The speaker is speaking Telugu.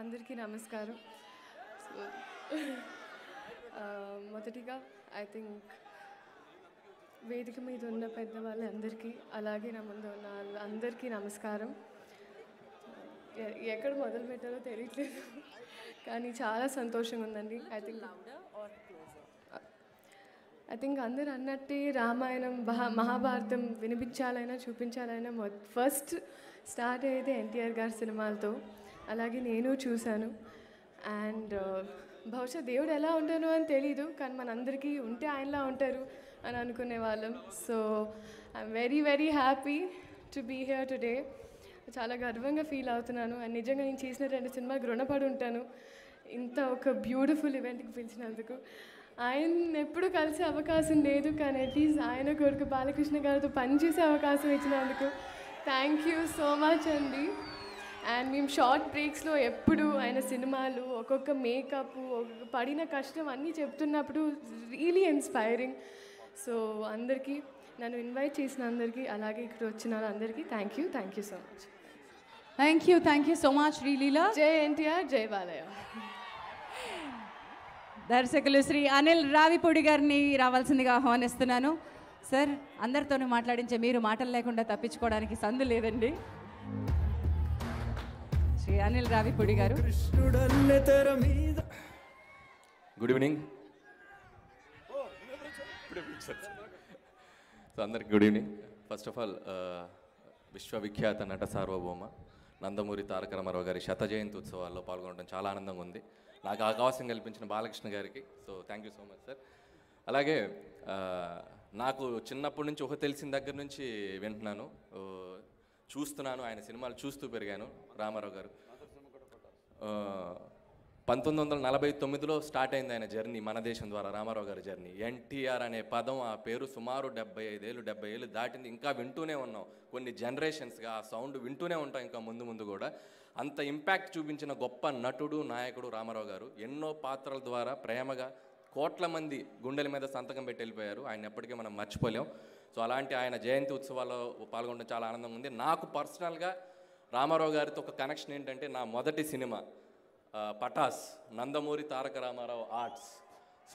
अंदरिकी नमस्कारम मोदटिगा I think वेदिक मीद उन्न पेद्दवाळ्ळंदरिकी अलागे ना मुंदु उन्न वाळ्ळंदरिकी नमस्कारम एक्कड मोदलु पेट्टालो तेलियट्लेदु कानी चाला संतोषंगा उंदंडी I think louder or closer I think अंदरु अन्नट्टे रामायणं महाभारतं विनिपिंचालैना चूपिंचालैना फस्ट स्टार्ट अयिंदि NTR गारि सिनिमालतो అలాగే నేను చూసాను అండ్ బహుశా దేవుడు ఎలా ఉంటానో అని తెలియదు కానీ మనందరికీ ఉంటే ఆయనలా ఉంటారు అని అనుకునే వాళ్ళం so I am very very happy to be here today చాలా గర్వంగా ఫీల్ అవుతున్నాను అండ్ నిజంగా నేను చేసిన రెండు సినిమాకి రుణపడి ఉంటాను ఇంత ఒక బ్యూటిఫుల్ ఈవెంట్కి పిలిచినందుకు ఆయన ఎప్పుడు కలిసే అవకాశం లేదు కానీ అట్లీస్ట్ ఆయన కొడుకు బాలకృష్ణ గారితో పనిచేసే అవకాశం ఇచ్చినందుకు థ్యాంక్ యూ సో మచ్ అండి అండ్ మేము షార్ట్ బ్రేక్స్లో ఎప్పుడు ఆయన సినిమాలు ఒక్కొక్క మేకప్ ఒక్కొక్క పడిన కష్టం అన్నీ చెప్తున్నప్పుడు రియలీ ఇన్స్పైరింగ్ సో అందరికీ నన్ను ఇన్వైట్ చేసిన అందరికీ అలాగే ఇక్కడ వచ్చిన అందరికీ thank you so much thank you so much Sreeleela జై NTR జై బాలయ్య దర్శకులు శ్రీ అనిల్ రావిపూడి గారిని రావాల్సిందిగా ఆహ్వానిస్తున్నాను సార్ అందరితోనూ మాట్లాడించే మీరు మాటలు లేకుండా తప్పించుకోవడానికి సందు లేదండి Shri Anil Ravipudi garu good evening so अंदर good evening first of all विश्वविख्यात नट सार्वभौम నందమూరి తారక రామారావు గారి శత జయంతి ఉత్సవాల్లో పాల్గొనడం చాలా ఆనందంగా ఉంది నాకు అవకాశం కల్పించిన బాలకృష్ణ గారికి so thank you so much sir అలాగే నాకు చిన్నప్పటి నుంచి ఒక తెలిసిన దగ్గర నుంచి వింటున్నాను చూస్తున్నాను ఆయన సినిమాలు చూస్తూ పెరిగాను రామారావు గారు 1949లో స్టార్ట్ అయింది ఆయన జర్నీ మన దేశం ద్వారా రామారావు గారి జర్నీ NTR అనే పదం ఆ పేరు సుమారు 75 ఏళ్ళు దాటింది ఇంకా వింటూనే ఉన్నాం కొన్ని జనరేషన్స్గా ఆ సౌండ్ వింటూనే ఉంటాం ఇంకా ముందు కూడా అంత ఇంపాక్ట్ చూపించిన గొప్ప నటుడు నాయకుడు రామారావు గారు ఎన్నో పాత్రల ద్వారా ప్రేమగా కోట్ల మంది గుండెల మీద సంతకం పెట్టి వెళ్ళిపోయారు ఆయన ఎప్పటికీ మనం మర్చిపోలేం సో అలాంటి ఆయన జయంతి ఉత్సవాల్లో పాల్గొనడం చాలా ఆనందంగా ఉంది నాకు పర్సనల్గా రామారావు గారితో ఒక కనెక్షన్ ఏంటంటే నా మొదటి సినిమా పటాస్ నందమూరి తారక రామారావు ఆర్ట్స్